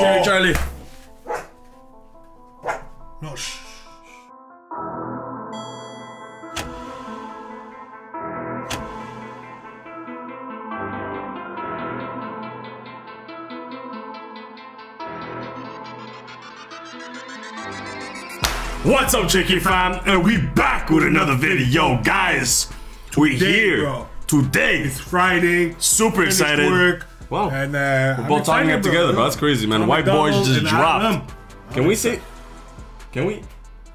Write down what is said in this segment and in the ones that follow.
Let's hear it, Charlie. No, shh. What's up, Chicky Fam? And we back with another video, guys. Today it's Friday. Super excited. Wow. And, we're both tying it together, bro. That's crazy, man. White boys just dropped. Can we see? Can we?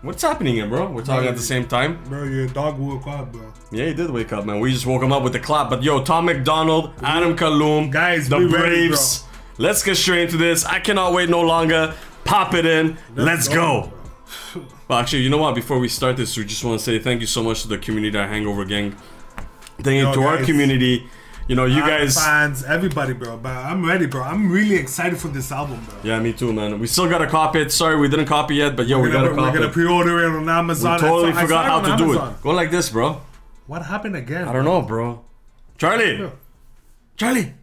What's happening here, bro? We're talking at the same time. Bro, your dog woke up, bro. Yeah, he did wake up, man. We just woke him up with the clap. But yo, Tom MacDonald, Adam Calhoun, guys, the Braves. Let's get straight into this. I cannot wait no longer. Pop it in. Let's go. Well, actually, you know what? Before we start this, we just want to say thank you so much to the community at Hangovergang. Thank you to our community. You know, you guys, fans, everybody, bro. But I'm ready, bro. I'm really excited for this album, bro. Yeah, me too, man. We still gotta copy it. Sorry, we didn't copy yet, but yo, we gotta copy it. We're gonna pre-order it on Amazon. We totally forgot how to do it. Go like this, bro. What happened again? I don't know, bro. Charlie, Charlie.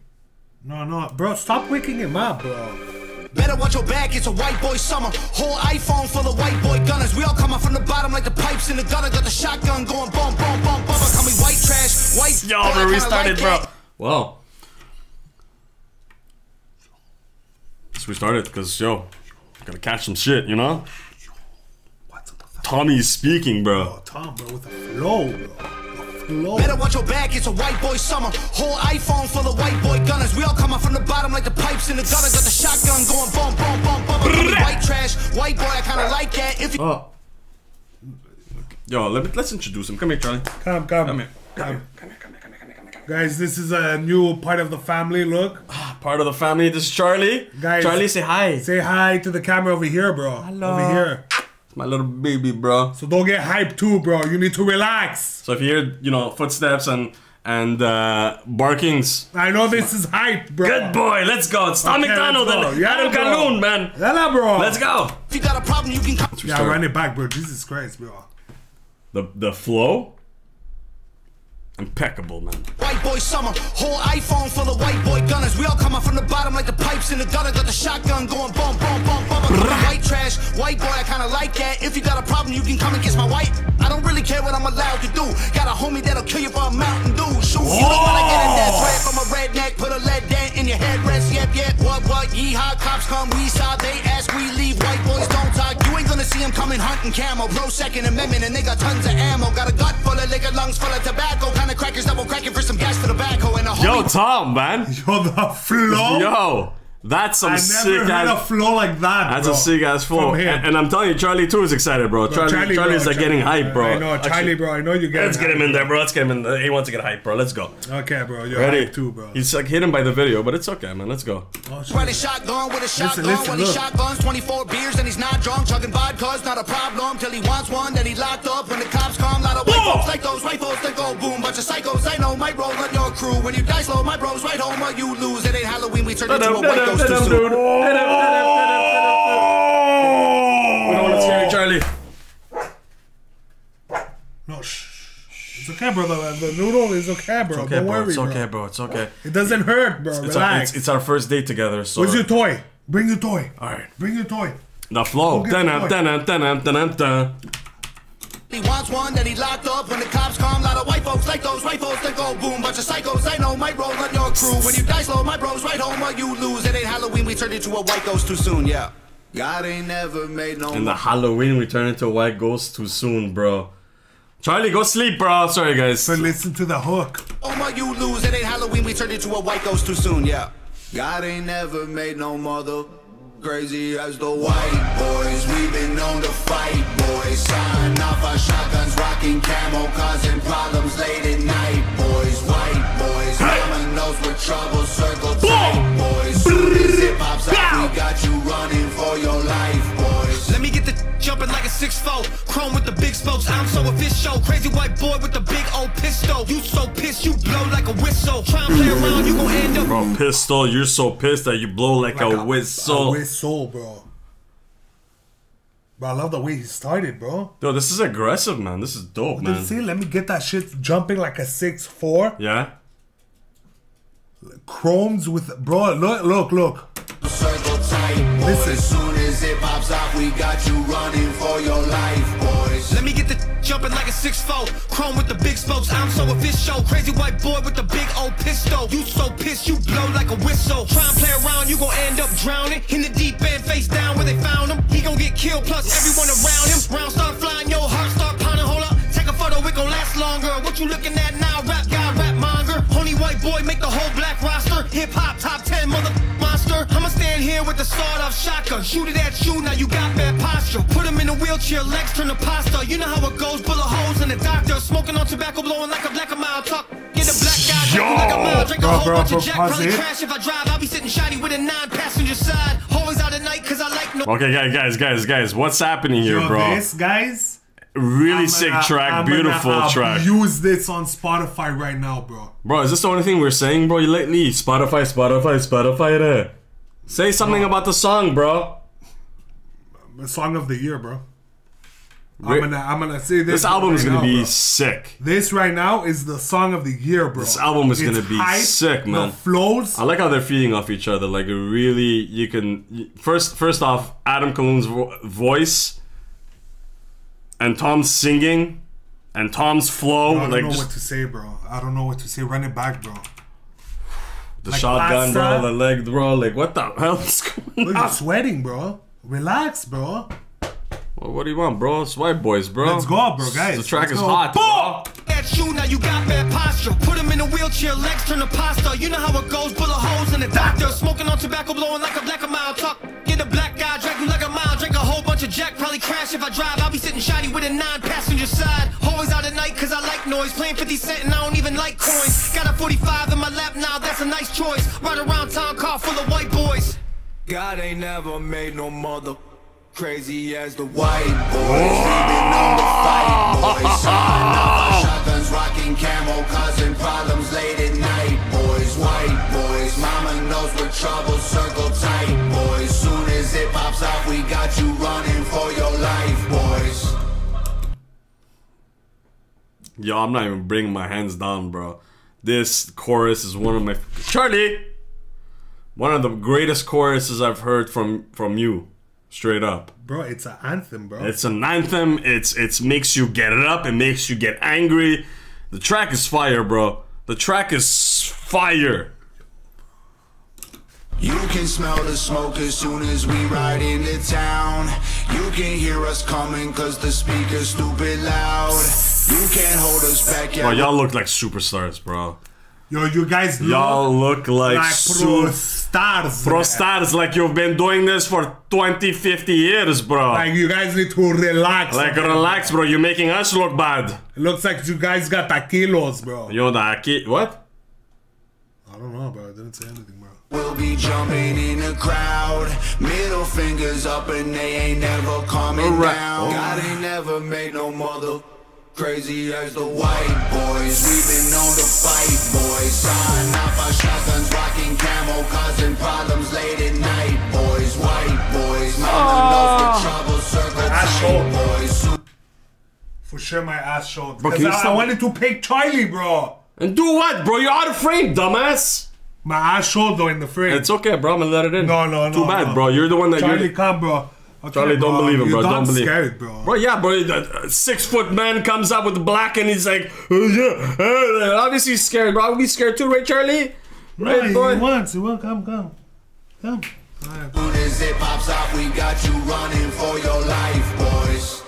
No, no, bro. Stop waking him up, bro. Better watch your back, it's a white boy summer. Whole iPhone full of white boy gunners. We all coming from the bottom like the pipes in the gutter. Got the shotgun going boom, boom, boom, boom. Call me white trash, white. Yo, we restarted, bro. Wow. Let's restart it, because, yo, gotta catch some shit, you know? Tommy's speaking, bro. Oh, Tom, bro, with a flow, bro. Better watch your back, it's a white boy summer. Whole iPhone full of white boy gunners. We all coming from the bottom like the pipes in the gutter. Got the shotgun going boom, boom, boom, boom. White trash, white boy, I kind of like that. If you yo, let's introduce him. Come here, Charlie. Come here. Guys, this is a new part of the family, look. Part of the family, this is Charlie. Guys, Charlie, say hi. Say hi to the camera over here, bro. Hello. Over here. My little baby, bro. So don't get hyped too, bro. You need to relax. So if you hear, you know, footsteps and barkings, I know this is hype, bro. Good boy, let's go. It's Tom MacDonald and Adam Calhoun, man. Yeah, bro. Let's go. If you got a problem, you can come. Yeah, run it back, bro. Jesus Christ, bro. The flow? Impeccable, man. White boy summer, whole iPhone full of white boy gunners. We all coming from the bottom like the pipes in the gutter. Got the shotgun going boom, boom, boom, boom. White trash, white boy, I kind of like that. If you got a problem, you can come and kiss my wife. I don't really care what I'm allowed to do. Got a homie that'll kill you for a Mountain Dew. Shoot, you don't want to get in that thread from a redneck. Put a lead dent in your head, rest, yep, yep. What, yeehaw, cops come, we saw, they ask, we leave. White boys don't talk, you ain't gonna see them coming hunting camo. Bro, Second Amendment, and they got tons of ammo. Got a gut full of liquor, lungs full of tobacco. Crackers double cracking for some gas for the backhoe and a homie. Yo, Tom, man. Yo, the flow. Yo, that's some sick ass. I never heard a flow like that. That's a sick ass flow. And I'm telling you, Charlie too is excited, bro. Charlie's like getting hype, bro. I know, Charlie, bro. I know you guys. Let's get him in there, bro. Let's get him in there. He wants to get hype, bro. Let's go. Okay, bro. You're ready too, bro. He's like hidden by the video, but it's okay, man. Let's go. Ready shotgun with a shotgun. When he shotguns 24 beers and he's not drunk, chugging vodka's not a problem till he wants one. Then he locked up when the cops come. Not a white folks like those white folks that go boom. Bunch of psychos I know might roll on your crew. When you die slow, my bros right home or you lose. It ain't Halloween. We turn into a white. We don't want to scare you, Charlie. No, shh. It's okay, brother. The noodle is okay, bro. Don't worry, bro. It's okay, bro. It's okay. It doesn't hurt, bro. Relax. It's our first date together, so. Where's your toy? Bring your toy. All right. Bring your toy. The flow. He wants one that he locked up when the cops come. Lot of white folks like those white folks that go boom. Bunch of psychos I know might roll on your crew. When you die slow, my bros right home or you lose. It ain't Halloween, we turned into a white ghost too soon, yeah. God ain't never made no. In the Halloween, we turned into a white ghost too soon, bro. Charlie, go sleep, bro. Sorry, guys. So listen to the hook. Oh my, you lose. It ain't Halloween, we turned into a white ghost too soon, yeah. God ain't never made no mother. Crazy as the white boys, we've been known to fight, boys. Sign off our shotguns, rocking camo, causing problems late at night, boys. White boys, mama knows we're trouble, circle tight, boys. Zip pops out, we got you running for your life, boys. Let me get the jumping like a 6-4, chrome with the big spokes. I'm so official, crazy white boy with the big old pistol. You so pissed, you blow like a whistle. Try and play around, you gon' end up. Bro, pistol, you're so pissed that you blow like a whistle. Soul, bro. But I love the way he started, bro. Yo, this is aggressive, man. This is dope, man. Did you see? Let me get that shit jumping like a 6-4. Yeah. Chromes with, bro. Look, look, look. Circle tight. Listen. As soon as it pops out, we got you running for your life, boys. Let me get the jumping like a 6'4". Chrome with the big spokes. I'm so official. Crazy white boy with the big old pistol. You so pissed, you blow like a whistle. Try and play around, you gon' end up drowning in the deep end, face down where they found him. He gon' get killed, plus everyone around him. Round start flying, your heart start pounding. Hold up, take a photo, it gon' last longer. What you looking at now? Rap guy, rap monger. Only white boy make the whole black roster. Hip hop top 10 motherfucker. I'ma stand here with the sawed-off shotgun. Shoot it at you, now you got bad posture. Put him in a wheelchair, legs turn to pasta. You know how it goes, bullet holes in the doctor. Smoking on tobacco, blowing like a black a mile. Talk, get a black guy, yo, like a mile. Drink a whole bunch of Jack, probably crash if I drive. I'll be sitting shoddy with a 9-passenger side. Always out at night, cause I like no. Okay, guys, what's happening here, bro? This, guys? Really sick track, beautiful track. Use this on Spotify right now, bro. Bro, is this the only thing we're saying, bro, lately? Spotify there. Say something about the song, bro. The song of the year, bro. I'm gonna say this. This album is gonna be sick. This right now is the song of the year, bro. This album is gonna be sick, man. The flows. I like how they're feeding off each other. Like, really, you can first off, Adam Calhoun's voice and Tom's singing and Tom's flow. I don't know what to say, bro. I don't know what to say. Run it back, bro. The like shotgun, bro, the leg, bro, like what the hell is going on? You're sweating, bro. Relax, bro. Well, what do you want, bro? Swipe boys, bro. Let's go, bro, guys. The track is hot, bro. At you, now you got bad posture. Put him in a wheelchair, legs turn to pasta. You know how it goes, bullet holes in the doctor. Smoking on tobacco, blowing like a black a mile. Talk, get a black guy, drag him like a mile. Drink a whole bunch of Jack, probably crash if I drive. I'll be sitting shoddy with a 9-passenger side. Always out at night, cause I like noise. Playing 50 Cent and I don't even like coins. Got a 45 in my lap now, that's a nice choice. Right around town, car full of white boys. God ain't never made no mother crazy as the white boys. We been on the fight, boys. Signing off our shotguns, rocking camo, causing problems late at night, boys. White boys, mama knows we're trouble, circle tight, boys. Soon as it pops out, we got you running for your life, boys. Yo, I'm not even bringing my hands down, bro. This chorus is one of my one of the greatest choruses I've heard from you. Straight up, bro. It's an anthem, bro. It's an anthem. It's makes you get it up. It makes you get angry. The track is fire, bro. The track is fire. You can smell the smoke as soon as we ride into town. You can hear us coming cause the speaker's stupid loud. You can't hold us back. Bro, y'all look like superstars, bro. Yo, you guys look like pro stars. Pro stars, like you've been doing this for 20, 50 years, bro. Like, you guys need to relax. Like, relax, bro. You're making us look bad. It looks like you guys got taquilos, bro. Yo, what? I don't know, bro. I didn't say anything, bro. We'll be jumping in the crowd. Middle fingers up and they ain't never coming down. Oh. God ain't never made no mother... crazy as the white boys. We've been known to fight, boys. Sign off our shotguns, rocking camo, causing problems late at night, boys. White boys, my trouble circle, boys. For sure, my ass showed. Because I wanted to pick Charlie, bro. And do what, bro? You're out of frame, dumbass. My ass showed though in the frame. It's okay, bro. I'm gonna let it in. No. Too bad, bro. You're the one that Charlie come, bro. Okay, Charlie, bro, don't believe him, bro. Don't believe him, bro. Bro, yeah, bro. A 6-foot man comes up with black and he's like, oh, yeah. Obviously he's scared, bro. I'll be scared too, right, Charlie? Right, yeah, boy. He will come. As soon as it pops out, we got you running for your life, boys.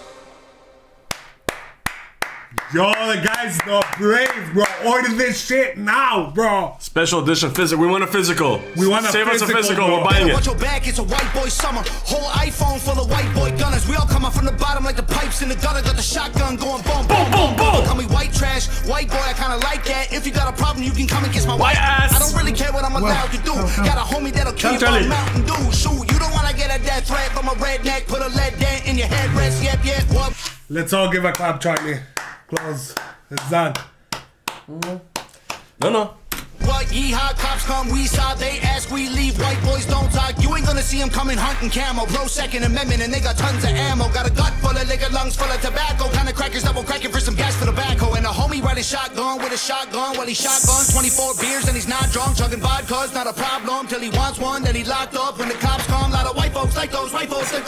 Yo, the guys are brave, bro. Order this shit now, bro. Special edition physical. We want a physical. We want a physical. Save us a physical. Bro. We're buying it. Watch your back. It's a white boy summer. Whole iPhone full of white boy gunners. We all coming from the bottom like the pipes in the gutter. Got the shotgun going boom, boom, boom, boom. Call me white trash, white boy. I kind of like that. If you got a problem, you can come and kiss my wife. I don't really care what I'm allowed to do. Got a homie that'll kill you. Mountain Dew. Shoot, you don't want to get a death threat from a redneck. Put a lead dent in your head. Rest. Yep. What? Let's all give a clap, Charlie. Close. It's done. No. What yeehaw, cops come, we saw, they ask, we leave, white boys don't talk. You ain't gonna see them coming hunting camo, bro, Second Amendment, and they got tons of ammo. Got a gut full of liquor, lungs full of tobacco, kind of crackers double cracking for some gas for tobacco. And a homie riding shotgun with a shotgun, well, he shotgun 24 beers and he's not drunk, chugging vodka's not a problem till he wants one, then he locked up. When the cops come, a lot of white folks That's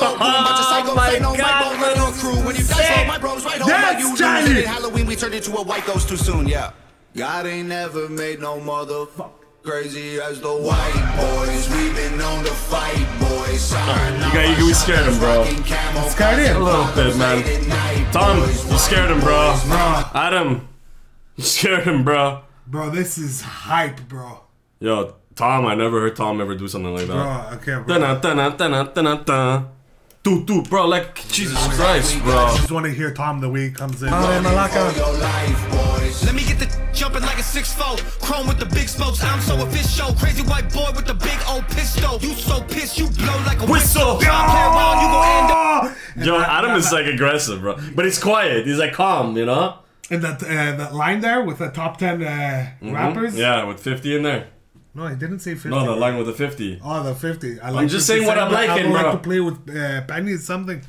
Johnny. Halloween we turned into a white ghost too soon, yeah. God ain't never made no motherfucker crazy as the white boys. We've been known to fight, boys. You gotta scared him, bro. Scared him a little bit, man. Tom, you scared him, bro. Adam, you scared him, bro. Bro, this is hype, bro. Yo, Tom, I never heard Tom ever do something like that. Bro, okay, bro. Dude, bro, like, Jesus Christ, bro. I just want to hear Tom the way he comes in. Let me get the jumping like a 6-4. Chrome with the big spokes. I'm so official. Crazy white boy with the big old pistol. You so pissed, you blow like a whistle. Yo, Adam is like aggressive, bro. But he's quiet. He's like calm, you know? And that line there with the top 10 rappers? Yeah, with 50 in there. No, he didn't say 50. No, the line with the 50. Oh, the 50. I like I'm just saying what I'm liking, bro. I like to play with pennies, something.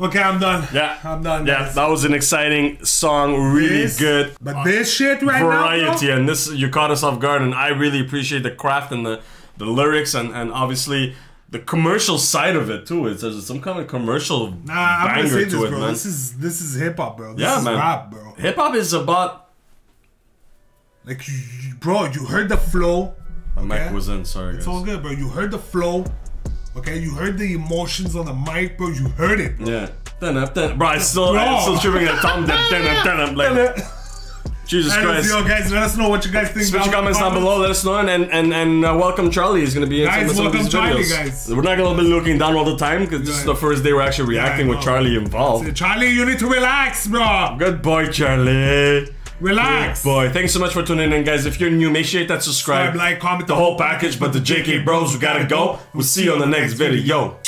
Okay, I'm done. Yeah. I'm done. Yeah, guys. That was an exciting song. Really good. But this shit right variety, now, bro? And this, you caught us off guard, and I really appreciate the craft and the lyrics and obviously the commercial side of it, too. It's there's some kind of commercial banger to it, bro. Man. This is hip-hop, bro. This is rap, bro. Hip-hop is about... Like, bro, you heard the flow. Okay? My mic was in, sorry. It's all good, bro. You heard the flow. Okay, you heard the emotions on the mic, bro. You heard it, bro. Yeah. Bro, I'm still tripping at Tom. Like, Jesus Christ. Yo, guys, let us know what you guys think. Switch your comments down below. Let us know. And welcome Charlie. He's going to be in some of these videos. Guys. We're not going to be looking down all the time because this is the first day we're actually reacting with Charlie involved. So, Charlie, you need to relax, bro. Good boy, Charlie. Relax. Good boy, thanks so much for tuning in, guys. If you're new, make sure you hit that subscribe, like, comment, the whole package. But the JK Bros, we gotta go. We'll see you on the next video.